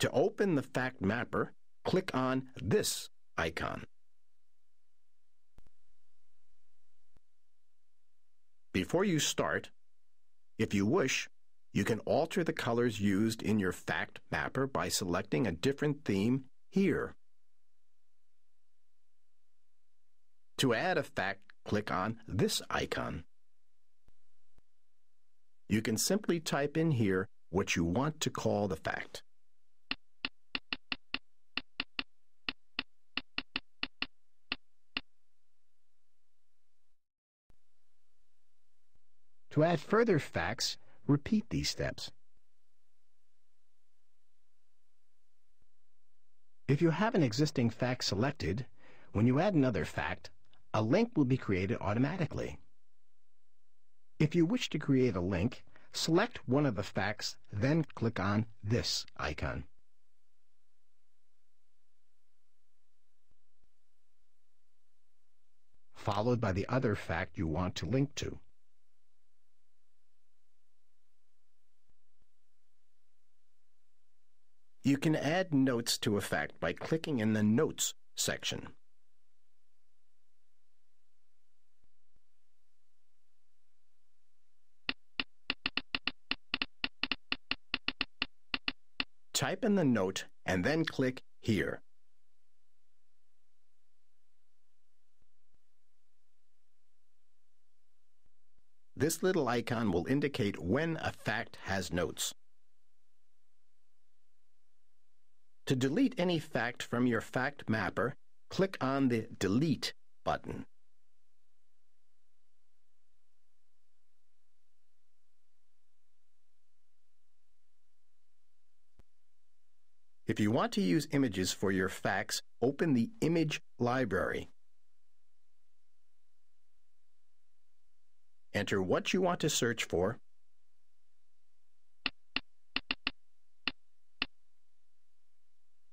To open the Fact Mapper, click on this icon. Before you start, if you wish, you can alter the colors used in your Fact Mapper by selecting a different theme here. To add a fact, click on this icon. You can simply type in here what you want to call the fact. To add further facts, repeat these steps. If you have an existing fact selected, when you add another fact, a link will be created automatically. If you wish to create a link, select one of the facts, then click on this icon. Followed by the other fact you want to link to. You can add notes to a fact by clicking in the Notes section. Type in the note and then click here. This little icon will indicate when a fact has notes. To delete any fact from your Fact Mapper, click on the Delete button. If you want to use images for your facts, open the Image Library. Enter what you want to search for,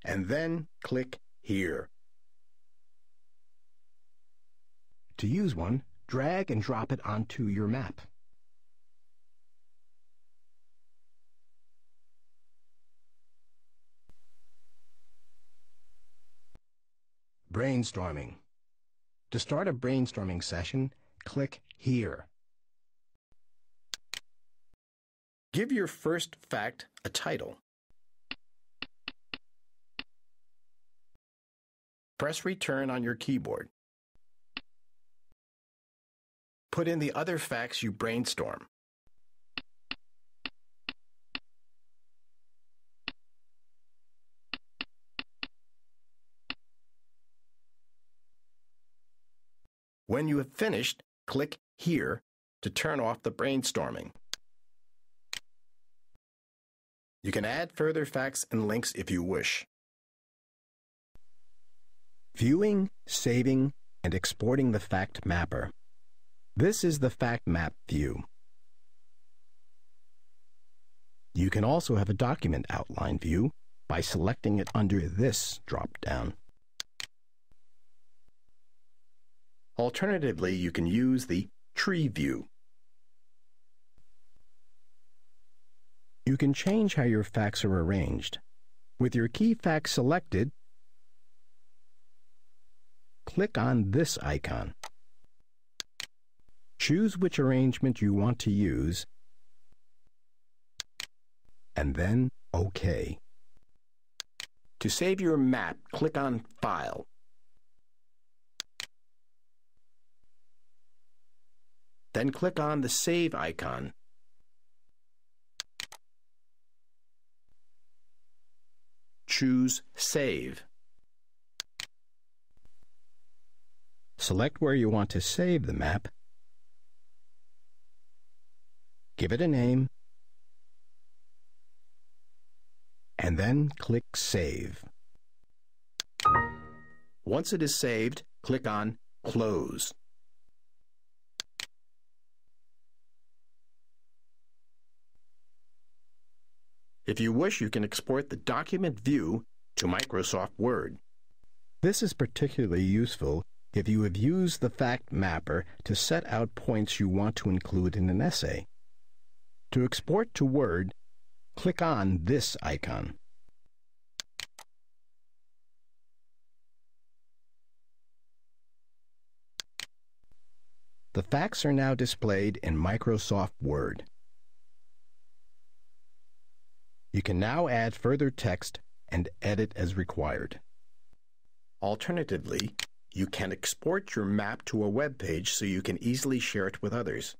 and then click here. To use one, drag and drop it onto your map. Brainstorming. To start a brainstorming session, click here. Give your first fact a title. Press Return on your keyboard. Put in the other facts you brainstorm. When you have finished, click here to turn off the brainstorming. You can add further facts and links if you wish. Viewing, saving, and exporting the Fact Mapper. This is the Fact Map view. You can also have a document outline view by selecting it under this drop-down. Alternatively, you can use the Tree view. You can change how your facts are arranged. With your key facts selected, click on this icon. Choose which arrangement you want to use, and then OK. To save your map, click on File. Then click on the Save icon. Choose Save. Select where you want to save the map, give it a name, and then click Save. Once it is saved, click on Close. If you wish, you can export the document view to Microsoft Word. This is particularly useful if you have used the Fact Mapper to set out points you want to include in an essay. To export to Word, click on this icon. The facts are now displayed in Microsoft Word. You can now add further text and edit as required. Alternatively, you can export your map to a web page so you can easily share it with others.